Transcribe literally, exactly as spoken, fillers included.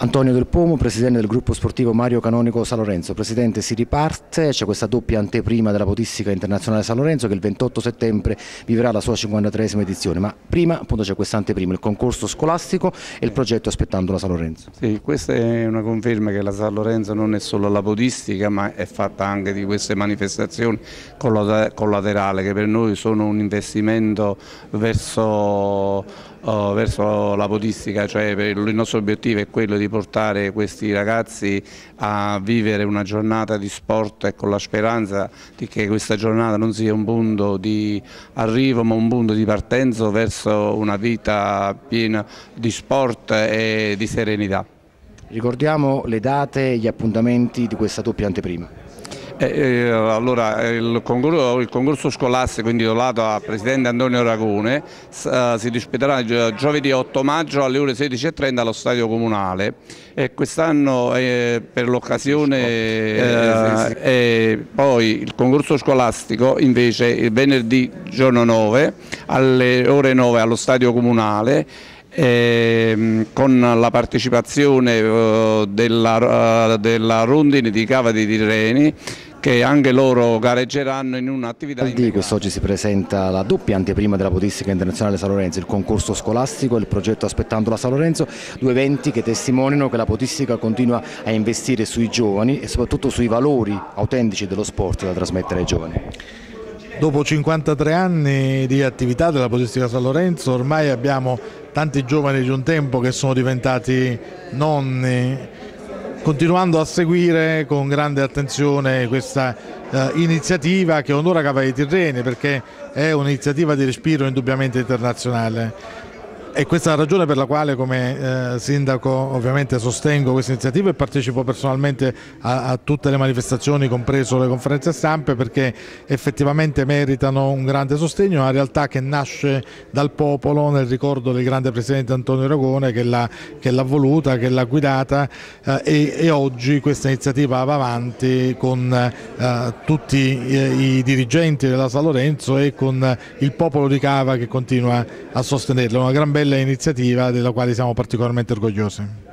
Antonio Del Pomo, presidente del gruppo sportivo Mario Canonico San Lorenzo. Presidente, si riparte, c'è questa doppia anteprima della podistica internazionale San Lorenzo che il ventotto settembre vivrà la sua cinquantatreesima edizione, ma prima appunto c'è questa anteprima, il concorso scolastico e il progetto Aspettando la San Lorenzo. Sì, questa è una conferma che la San Lorenzo non è solo la podistica, ma è fatta anche di queste manifestazioni collaterali che per noi sono un investimento verso... Oh, verso la podistica, cioè il nostro obiettivo è quello di portare questi ragazzi a vivere una giornata di sport e con la speranza di che questa giornata non sia un punto di arrivo ma un punto di partenza verso una vita piena di sport e di serenità. Ricordiamo le date e gli appuntamenti di questa doppia anteprima. Eh, eh, allora, il concorso, il concorso scolastico intitolato a Presidente Antonio Ragone eh, si disputerà gio giovedì otto maggio alle ore sedici e trenta allo Stadio Comunale e quest'anno eh, per l'occasione eh, eh, poi il concorso scolastico invece il venerdì giorno nove alle ore nove allo Stadio Comunale Eh, con la partecipazione eh, della, eh, della rondine di Cava dei Tirreni che anche loro gareggeranno in un'attività. Quest'oggi si presenta la doppia anteprima della podistica internazionale San Lorenzo, il concorso scolastico e il progetto Aspettando la San Lorenzo, due eventi che testimoniano che la podistica continua a investire sui giovani e soprattutto sui valori autentici dello sport da trasmettere ai giovani. Dopo cinquantatré anni di attività della podistica San Lorenzo ormai abbiamo tanti giovani di un tempo che sono diventati nonni, continuando a seguire con grande attenzione questa eh, iniziativa che onora Cava dei Tirreni perché è un'iniziativa di respiro indubbiamente internazionale. E questa è la ragione per la quale come eh, sindaco ovviamente sostengo questa iniziativa e partecipo personalmente a, a tutte le manifestazioni, compreso le conferenze stampe, perché effettivamente meritano un grande sostegno, una realtà che nasce dal popolo nel ricordo del grande presidente Antonio Ragone che l'ha voluta, che l'ha guidata eh, e, e oggi questa iniziativa va avanti con eh, tutti eh, i dirigenti della San Lorenzo e con eh, il popolo di Cava che continua a sostenerla. Una gran bella iniziativa della quale siamo particolarmente orgogliosi.